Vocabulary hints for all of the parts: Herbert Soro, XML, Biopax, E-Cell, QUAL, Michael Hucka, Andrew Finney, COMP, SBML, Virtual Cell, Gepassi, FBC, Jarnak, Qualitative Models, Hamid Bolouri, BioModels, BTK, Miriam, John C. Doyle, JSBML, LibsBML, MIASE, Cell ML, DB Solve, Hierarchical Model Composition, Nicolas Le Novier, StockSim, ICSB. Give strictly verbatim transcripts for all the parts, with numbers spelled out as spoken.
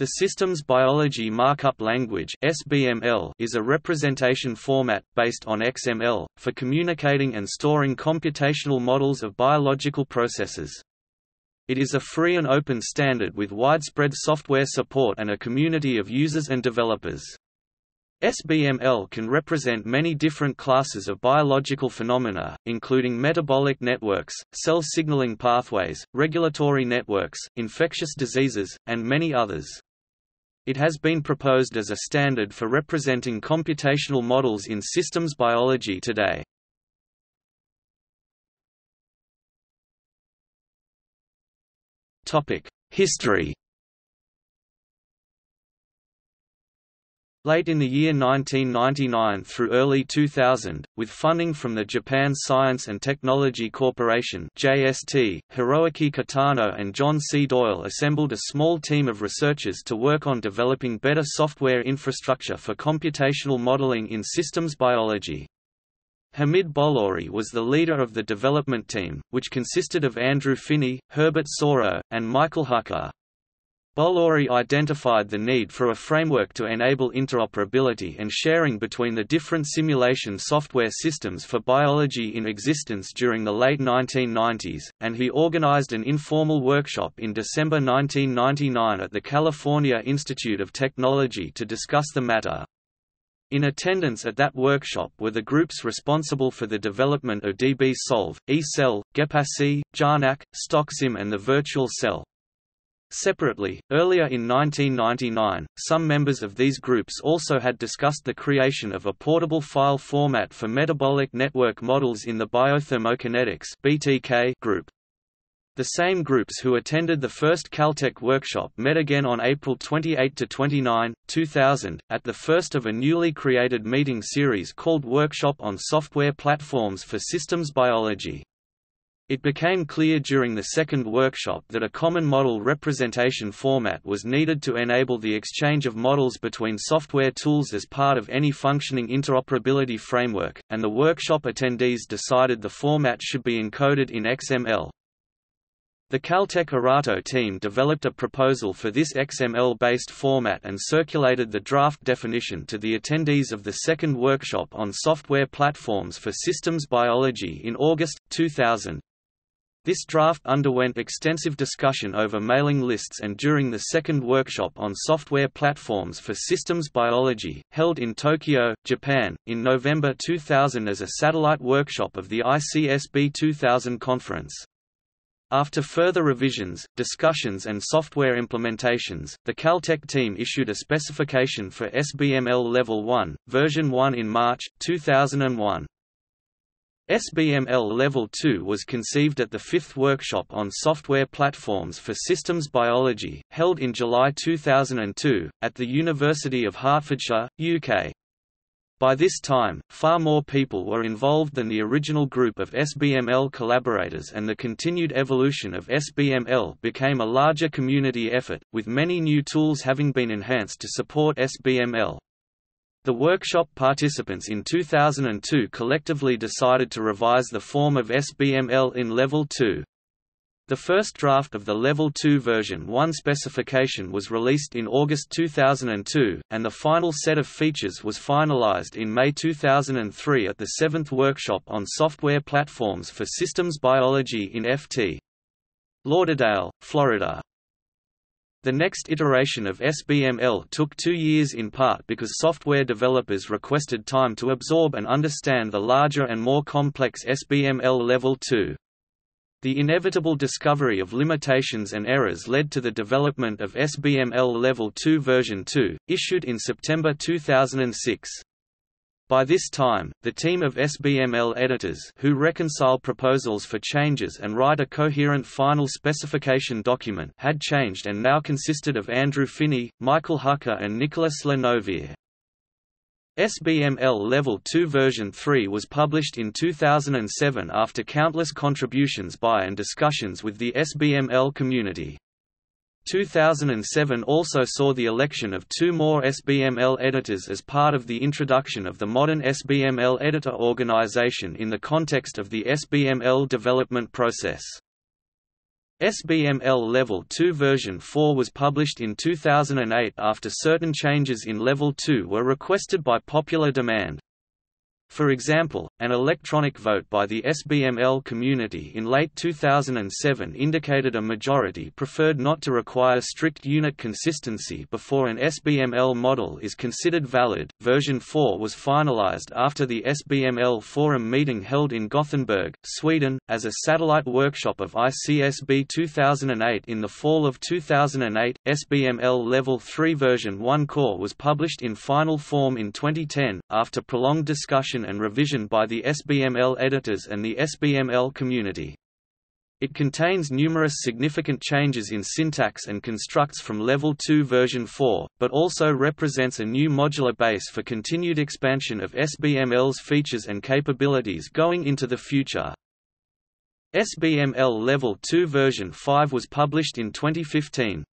The Systems Biology Markup Language (S B M L) is a representation format, based on X M L, for communicating and storing computational models of biological processes. It is a free and open standard with widespread software support and a community of users and developers. S B M L can represent many different classes of biological phenomena, including metabolic networks, cell signaling pathways, regulatory networks, infectious diseases, and many others. It has been proposed as a standard for representing computational models in systems biology today. History. Late in the year nineteen ninety-nine through early two thousand, with funding from the Japan Science and Technology Corporation (J S T), Hiroaki Kitano and John C. Doyle assembled a small team of researchers to work on developing better software infrastructure for computational modeling in systems biology. Hamid Bolouri was the leader of the development team, which consisted of Andrew Finney, Herbert Soro, and Michael Hucka. Bolouri identified the need for a framework to enable interoperability and sharing between the different simulation software systems for biology in existence during the late nineteen nineties, and he organized an informal workshop in December nineteen ninety-nine at the California Institute of Technology to discuss the matter. In attendance at that workshop were the groups responsible for the development of D B Solve, E-Cell, Gepassi, Jarnak, StockSim and the Virtual Cell. Separately, earlier in nineteen ninety-nine, some members of these groups also had discussed the creation of a portable file format for metabolic network models in the Biothermokinetics (B T K) group. The same groups who attended the first Caltech workshop met again on April twenty-eighth to twenty-ninth, two thousand, at the first of a newly created meeting series called Workshop on Software Platforms for Systems Biology. It became clear during the second workshop that a common model representation format was needed to enable the exchange of models between software tools as part of any functioning interoperability framework, and the workshop attendees decided the format should be encoded in X M L. The Caltech Arato team developed a proposal for this X M L-based format and circulated the draft definition to the attendees of the second workshop on software platforms for systems biology in August two thousand. This draft underwent extensive discussion over mailing lists and during the second workshop on software platforms for systems biology, held in Tokyo, Japan, in November two thousand as a satellite workshop of the I C S B two thousand conference. After further revisions, discussions and software implementations, the Caltech team issued a specification for S B M L Level one, Version one in March two thousand one. S B M L Level two was conceived at the fifth workshop on software platforms for systems biology, held in July two thousand two, at the University of Hertfordshire, U K. By this time, far more people were involved than the original group of S B M L collaborators, and the continued evolution of S B M L became a larger community effort, with many new tools having been enhanced to support S B M L. The workshop participants in two thousand two collectively decided to revise the form of S B M L in Level two. The first draft of the Level two Version one specification was released in August two thousand two, and the final set of features was finalized in May two thousand three at the seventh workshop on software platforms for systems biology in F T Lauderdale, Florida. The next iteration of S B M L took two years in part because software developers requested time to absorb and understand the larger and more complex S B M L Level two. The inevitable discovery of limitations and errors led to the development of S B M L Level two Version two, issued in September two thousand six. By this time, the team of S B M L editors who reconcile proposals for changes and write a coherent final specification document had changed and now consisted of Andrew Finney, Michael Hucka and Nicolas Le Novier. S B M L Level two Version three was published in two thousand seven after countless contributions by and discussions with the S B M L community. two thousand seven also saw the election of two more S B M L editors as part of the introduction of the modern S B M L editor organization in the context of the S B M L development process. S B M L Level two version four was published in two thousand eight after certain changes in Level two were requested by popular demand. For example, an electronic vote by the S B M L community in late two thousand seven indicated a majority preferred not to require strict unit consistency before an S B M L model is considered valid. Version four was finalized after the S B M L forum meeting held in Gothenburg, Sweden, as a satellite workshop of I C S B two thousand eight. In the fall of two thousand eight, S B M L Level three Version one core was published in final form in twenty ten, after prolonged discussion and revision by the S B M L editors and the S B M L community. It contains numerous significant changes in syntax and constructs from Level two Version four, but also represents a new modular base for continued expansion of S B M L's features and capabilities going into the future. S B M L Level two Version five was published in twenty fifteen.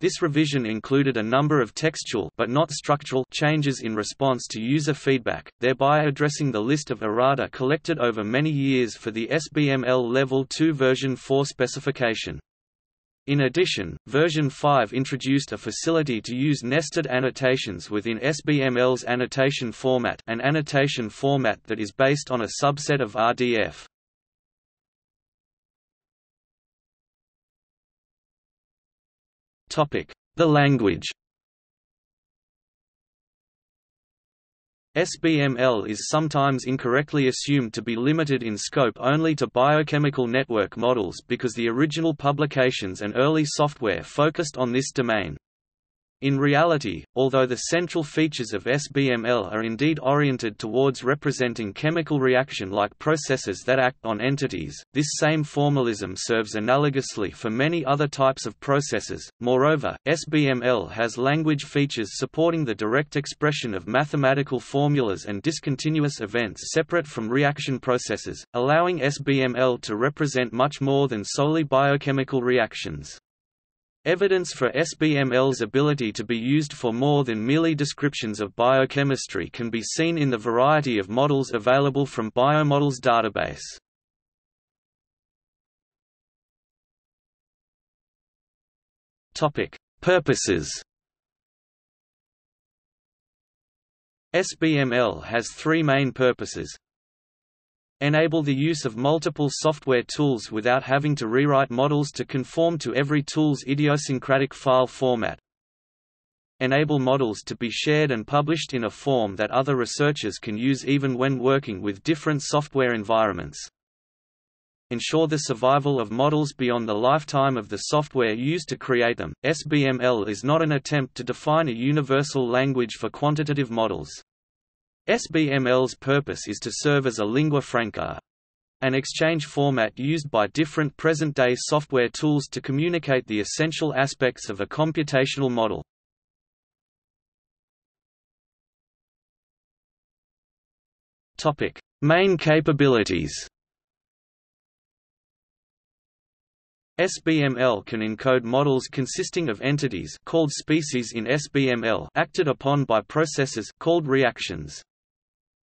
This revision included a number of textual but not structural changes in response to user feedback, thereby addressing the list of errata collected over many years for the S B M L Level two Version four specification. In addition, Version five introduced a facility to use nested annotations within S B M L's annotation format, an annotation format that is based on a subset of R D F. The language. S B M L is sometimes incorrectly assumed to be limited in scope only to biochemical network models because the original publications and early software focused on this domain. In reality, although the central features of S B M L are indeed oriented towards representing chemical reaction-like processes that act on entities, this same formalism serves analogously for many other types of processes. Moreover, S B M L has language features supporting the direct expression of mathematical formulas and discontinuous events separate from reaction processes, allowing S B M L to represent much more than solely biochemical reactions. Evidence for S B M L's ability to be used for more than merely descriptions of biochemistry can be seen in the variety of models available from BioModels database. Topic: Purposes. S B M L has three main purposes. Enable the use of multiple software tools without having to rewrite models to conform to every tool's idiosyncratic file format. Enable models to be shared and published in a form that other researchers can use even when working with different software environments. Ensure the survival of models beyond the lifetime of the software used to create them. S B M L is not an attempt to define a universal language for quantitative models. S B M L's purpose is to serve as a lingua franca, an exchange format used by different present-day software tools to communicate the essential aspects of a computational model. Topic: Main capabilities. S B M L can encode models consisting of entities called species in S B M L acted upon by processes called reactions.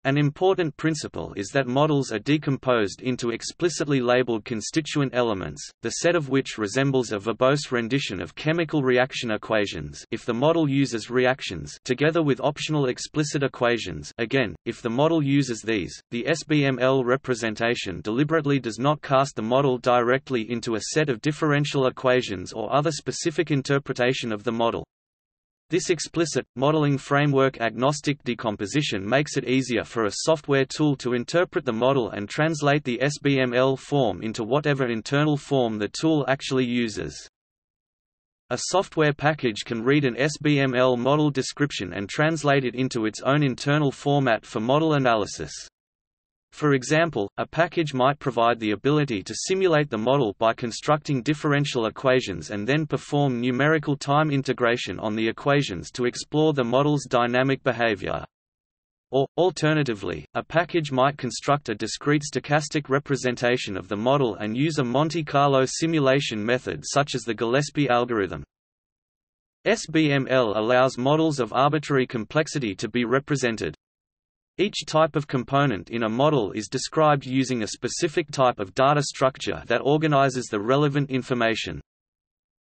An important principle is that models are decomposed into explicitly labeled constituent elements, the set of which resembles a verbose rendition of chemical reaction equations if the model uses reactions, together with optional explicit equations again, if the model uses these. The S B M L representation deliberately does not cast the model directly into a set of differential equations or other specific interpretation of the model. This explicit, modeling framework-agnostic decomposition makes it easier for a software tool to interpret the model and translate the S B M L form into whatever internal form the tool actually uses. A software package can read an S B M L model description and translate it into its own internal format for model analysis. For example, a package might provide the ability to simulate the model by constructing differential equations and then perform numerical time integration on the equations to explore the model's dynamic behavior. Or, alternatively, a package might construct a discrete stochastic representation of the model and use a Monte Carlo simulation method such as the Gillespie algorithm. S B M L allows models of arbitrary complexity to be represented. Each type of component in a model is described using a specific type of data structure that organizes the relevant information.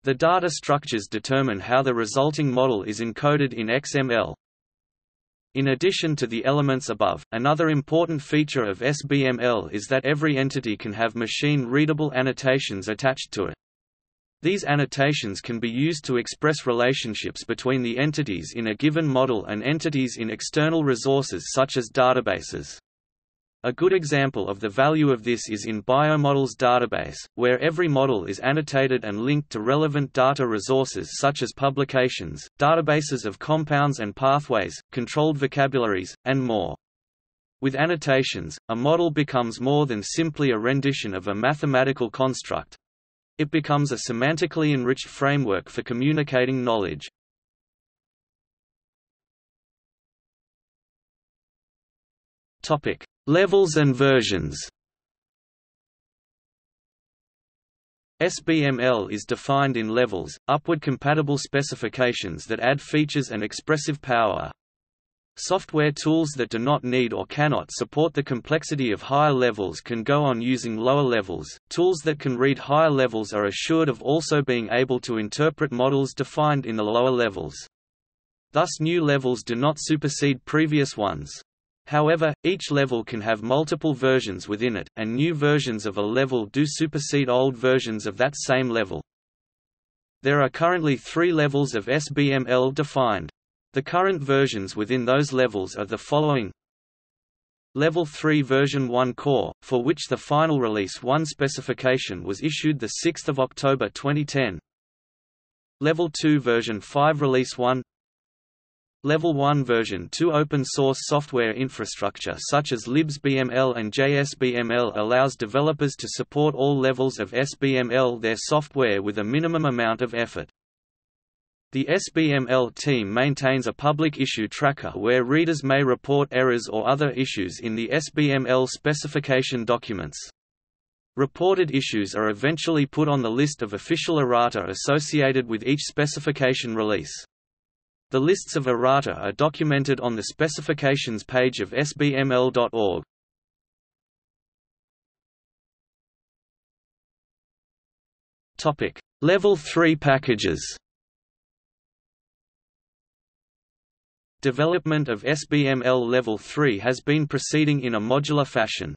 The data structures determine how the resulting model is encoded in X M L. In addition to the elements above, another important feature of S B M L is that every entity can have machine-readable annotations attached to it. These annotations can be used to express relationships between the entities in a given model and entities in external resources such as databases. A good example of the value of this is in BioModels database, where every model is annotated and linked to relevant data resources such as publications, databases of compounds and pathways, controlled vocabularies, and more. With annotations, a model becomes more than simply a rendition of a mathematical construct. It becomes a semantically enriched framework for communicating knowledge. Levels and versions. S B M L is defined in levels, upward compatible specifications that add features and expressive power. Software tools that do not need or cannot support the complexity of higher levels can go on using lower levels. Tools that can read higher levels are assured of also being able to interpret models defined in the lower levels. Thus, new levels do not supersede previous ones. However, each level can have multiple versions within it, and new versions of a level do supersede old versions of that same level. There are currently three levels of S B M L defined. The current versions within those levels are the following. Level three version one core, for which the final release one specification was issued the sixth of October twenty ten. Level two version five release one. Level one version two open source software infrastructure such as LibsBML and J S B M L allows developers to support all levels of S B M L their software with a minimum amount of effort. The S B M L team maintains a public issue tracker where readers may report errors or other issues in the S B M L specification documents. Reported issues are eventually put on the list of official errata associated with each specification release. The lists of errata are documented on the specifications page of S B M L dot org. Topic: Level three packages. Development of S B M L Level three has been proceeding in a modular fashion.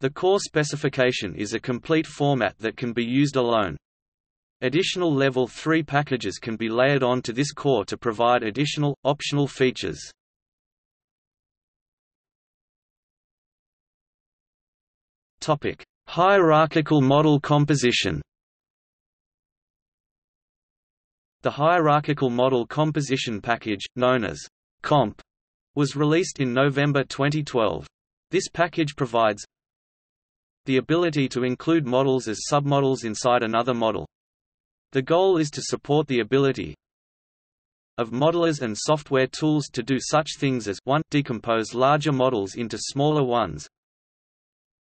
The core specification is a complete format that can be used alone. Additional Level three packages can be layered onto this core to provide additional, optional features. Hierarchical Model Composition. The Hierarchical Model Composition package, known as COMP, was released in November twenty twelve. This package provides the ability to include models as submodels inside another model. The goal is to support the ability of modelers and software tools to do such things as one Decompose larger models into smaller ones.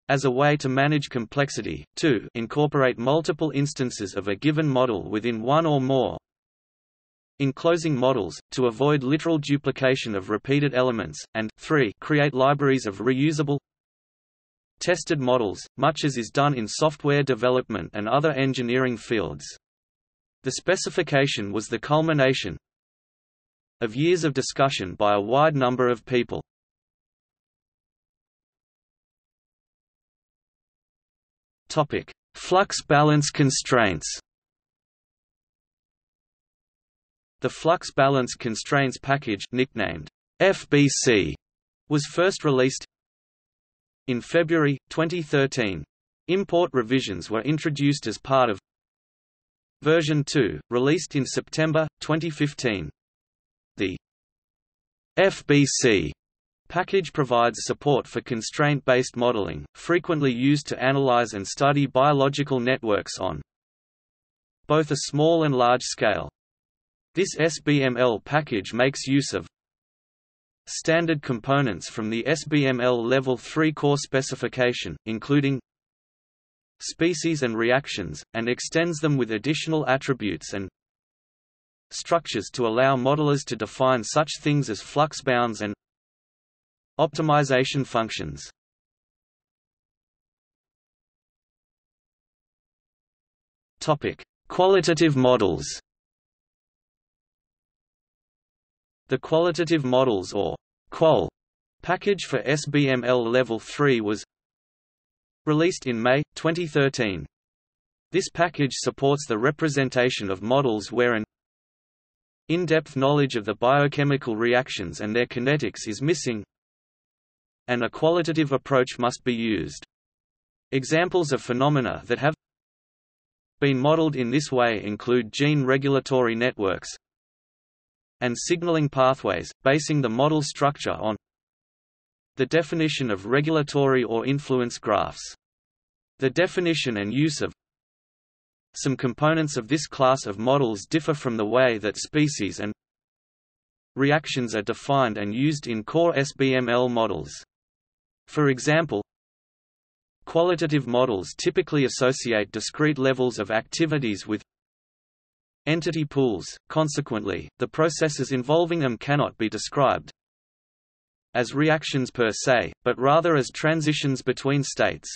As a way to manage complexity, two Incorporate multiple instances of a given model within one or more enclosing models, to avoid literal duplication of repeated elements, and three Create libraries of reusable tested models, much as is done in software development and other engineering fields. The specification was the culmination of years of discussion by a wide number of people. Topic: Flux balance constraints. The Flux Balance Constraints package, nicknamed F B C, was first released in February twenty thirteen. Import revisions were introduced as part of Version two, released in September twenty fifteen. The F B C package provides support for constraint-based modeling, frequently used to analyze and study biological networks on both a small and large scale. This S B M L package makes use of standard components from the S B M L Level three core specification, including species and reactions, and extends them with additional attributes and structures to allow modelers to define such things as flux bounds and Optimization functions. Topic: Qualitative models. The qualitative models or QUAL package for S B M L Level three was released in May twenty thirteen. This package supports the representation of models where an in-depth knowledge of the biochemical reactions and their kinetics is missing, and a qualitative approach must be used. Examples of phenomena that have been modeled in this way include gene regulatory networks and signaling pathways, basing the model structure on the definition of regulatory or influence graphs. The definition and use of some components of this class of models differ from the way that species and reactions are defined and used in core S B M L models. For example, qualitative models typically associate discrete levels of activities with entity pools, consequently, the processes involving them cannot be described as reactions per se, but rather as transitions between states.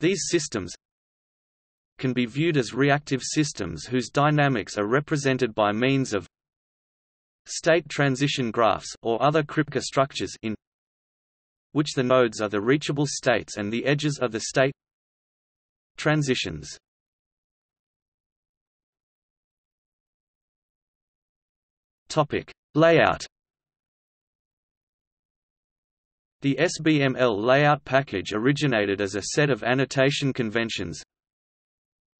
These systems can be viewed as reactive systems whose dynamics are represented by means of state transition graphs or other Kripke structures in which the nodes are the reachable states and the edges are the state transitions. Topic: Layout. The S B M L layout package originated as a set of annotation conventions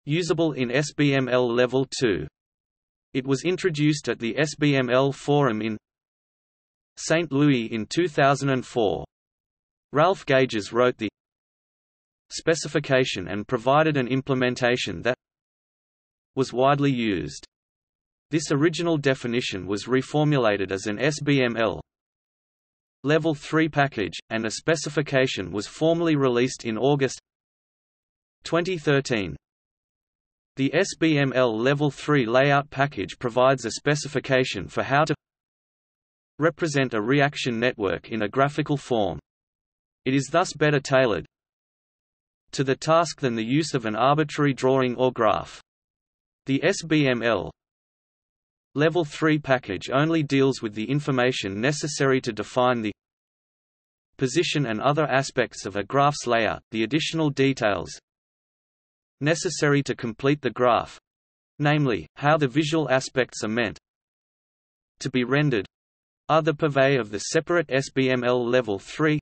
usable in S B M L Level two. It was introduced at the S B M L Forum in Saint Louis in two thousand four. Ralph Gages wrote the specification and provided an implementation that was widely used. This original definition was reformulated as an S B M L Level three package, and a specification was formally released in August twenty thirteen. The S B M L Level three layout package provides a specification for how to represent a reaction network in a graphical form. It is thus better tailored to the task than the use of an arbitrary drawing or graph. The S B M L Level three package only deals with the information necessary to define the position and other aspects of a graph's layout. The additional details necessary to complete the graph, namely, how the visual aspects are meant to be rendered, are the purvey of the separate S B M L Level three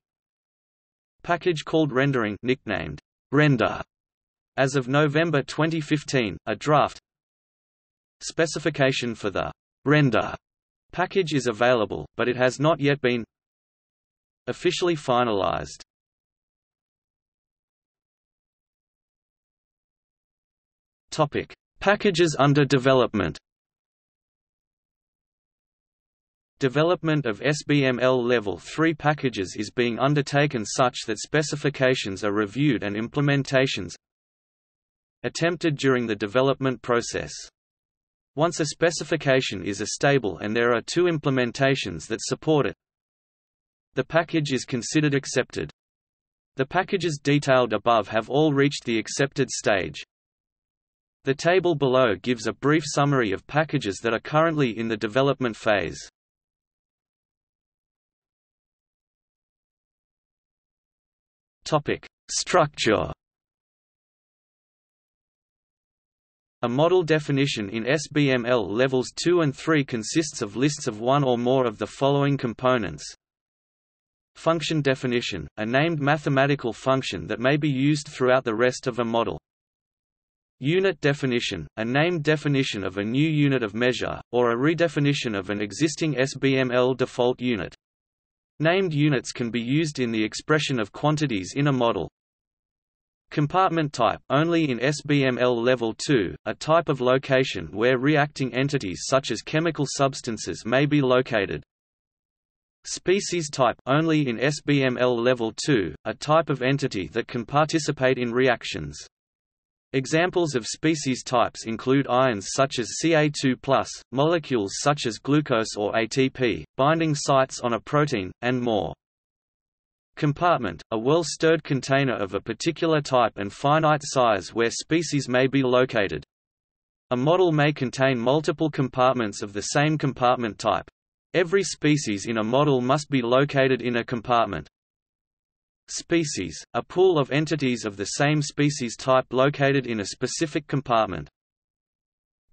package called Rendering, nicknamed Render. As of November twenty fifteen, a draft specification for the Render package is available, but it has not yet been officially finalized. Topic: Packages under development. Development of S B M L Level three packages is being undertaken such that specifications are reviewed and implementations attempted during the development process. Once a specification is stable and there are two implementations that support it, the package is considered accepted. The packages detailed above have all reached the accepted stage. The table below gives a brief summary of packages that are currently in the development phase. Topic: Structure. A model definition in S B M L Levels two and three consists of lists of one or more of the following components. Function definition – a named mathematical function that may be used throughout the rest of a model. Unit definition – a named definition of a new unit of measure, or a redefinition of an existing S B M L default unit. Named units can be used in the expression of quantities in a model. Compartment type, only in S B M L Level two, a type of location where reacting entities such as chemical substances may be located. Species type, only in S B M L Level two, a type of entity that can participate in reactions. Examples of species types include ions such as C A two plus, molecules such as glucose or A T P, binding sites on a protein, and more. Compartment, a well-stirred container of a particular type and finite size where species may be located. A model may contain multiple compartments of the same compartment type. Every species in a model must be located in a compartment. Species, a pool of entities of the same species type located in a specific compartment.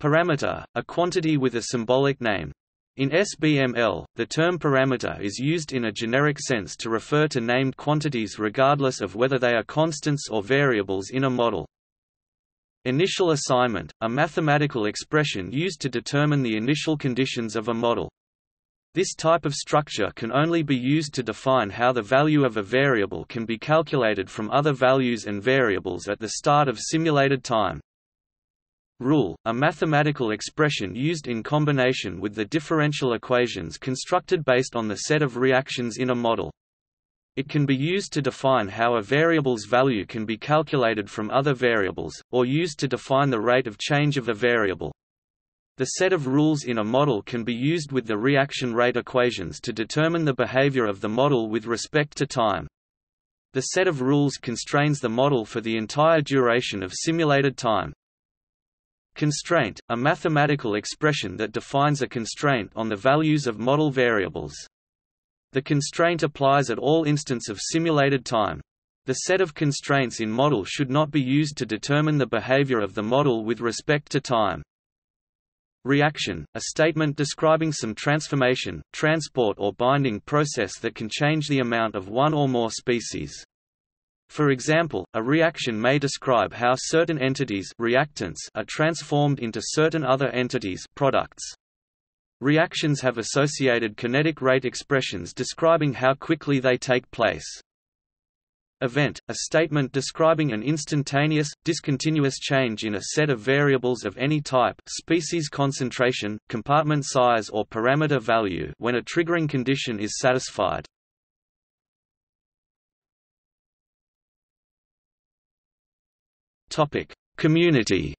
Parameter, a quantity with a symbolic name. In S B M L, the term parameter is used in a generic sense to refer to named quantities regardless of whether they are constants or variables in a model. Initial assignment, a mathematical expression used to determine the initial conditions of a model. This type of structure can only be used to define how the value of a variable can be calculated from other values and variables at the start of simulated time. Rule, a mathematical expression used in combination with the differential equations constructed based on the set of reactions in a model. It can be used to define how a variable's value can be calculated from other variables, or used to define the rate of change of a variable. The set of rules in a model can be used with the reaction rate equations to determine the behavior of the model with respect to time. The set of rules constrains the model for the entire duration of simulated time. Constraint, a mathematical expression that defines a constraint on the values of model variables. The constraint applies at all instants of simulated time. The set of constraints in model should not be used to determine the behavior of the model with respect to time. Reaction, a statement describing some transformation, transport or binding process that can change the amount of one or more species. For example, a reaction may describe how certain entities reactants are transformed into certain other entities products. Reactions have associated kinetic rate expressions describing how quickly they take place. Event, a statement describing an instantaneous, discontinuous change in a set of variables of any type species concentration, compartment size or parameter value when a triggering condition is satisfied. Community.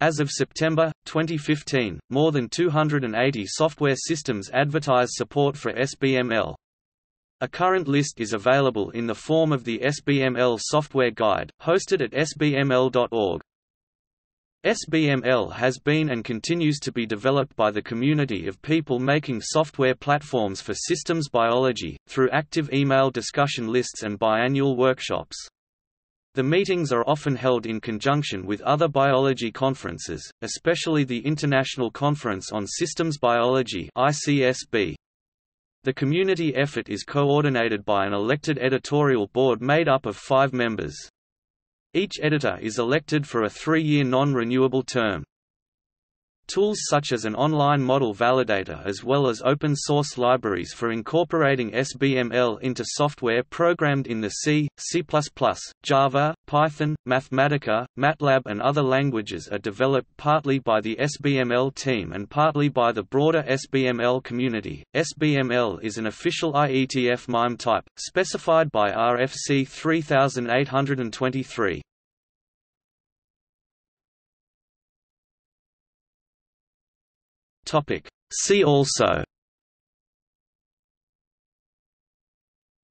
As of September twenty fifteen, more than two hundred eighty software systems advertise support for S B M L. A current list is available in the form of the S B M L Software Guide, hosted at S B M L dot org. S B M L has been and continues to be developed by the community of people making software platforms for systems biology, through active email discussion lists and biannual workshops. The meetings are often held in conjunction with other biology conferences, especially the International Conference on Systems Biology I C S B. The community effort is coordinated by an elected editorial board made up of five members. Each editor is elected for a three-year non-renewable term. Tools such as an online model validator as well as open-source libraries for incorporating S B M L into software programmed in the C, C plus plus, Java, Python, Mathematica, MATLAB and other languages are developed partly by the S B M L team and partly by the broader S B M L community. S B M L is an official I E T F MIME type, specified by R F C three eight two three. See also: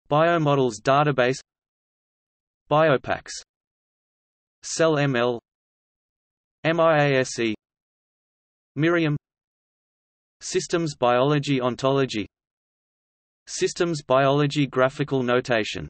BioModels database, Biopax, Cell M L, MIASE, Miriam, Systems Biology Ontology, Systems Biology Graphical Notation.